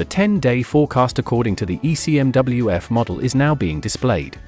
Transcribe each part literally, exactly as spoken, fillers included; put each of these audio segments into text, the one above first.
The ten-day forecast according to the E C M W F model is now being displayed.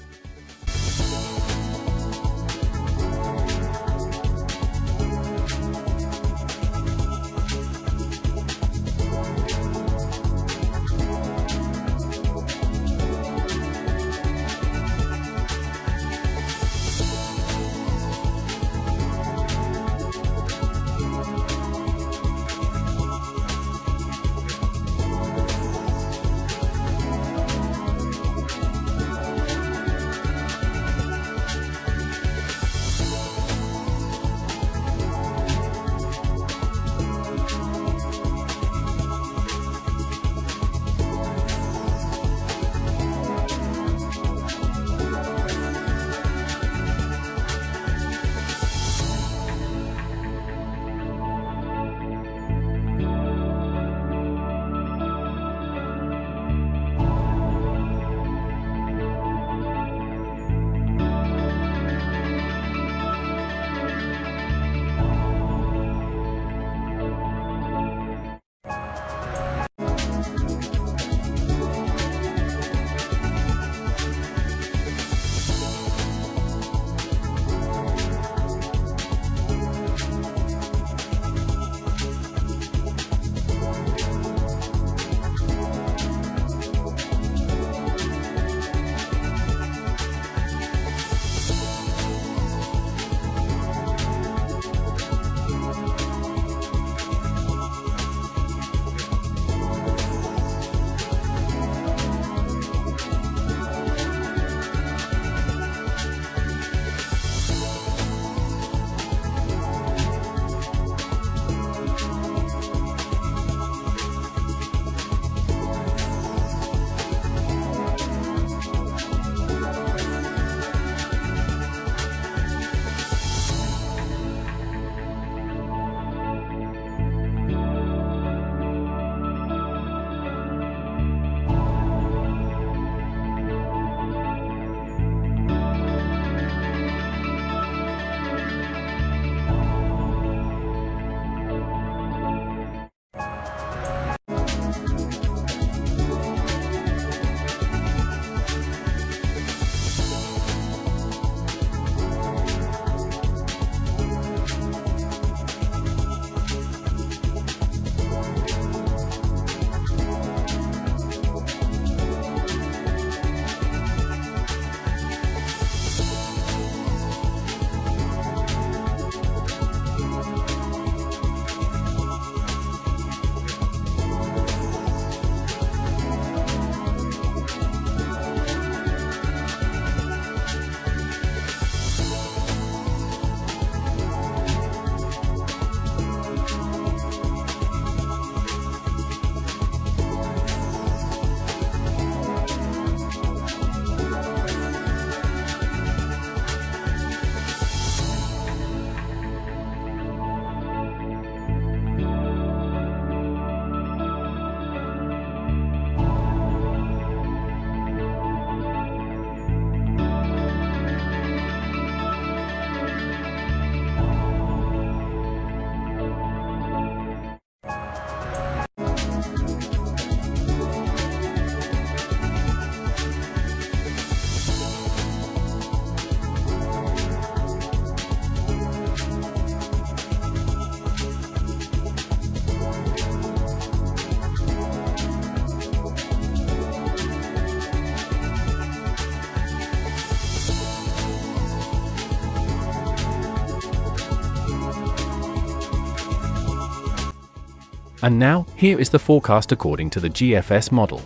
And now, here is the forecast according to the G F S model.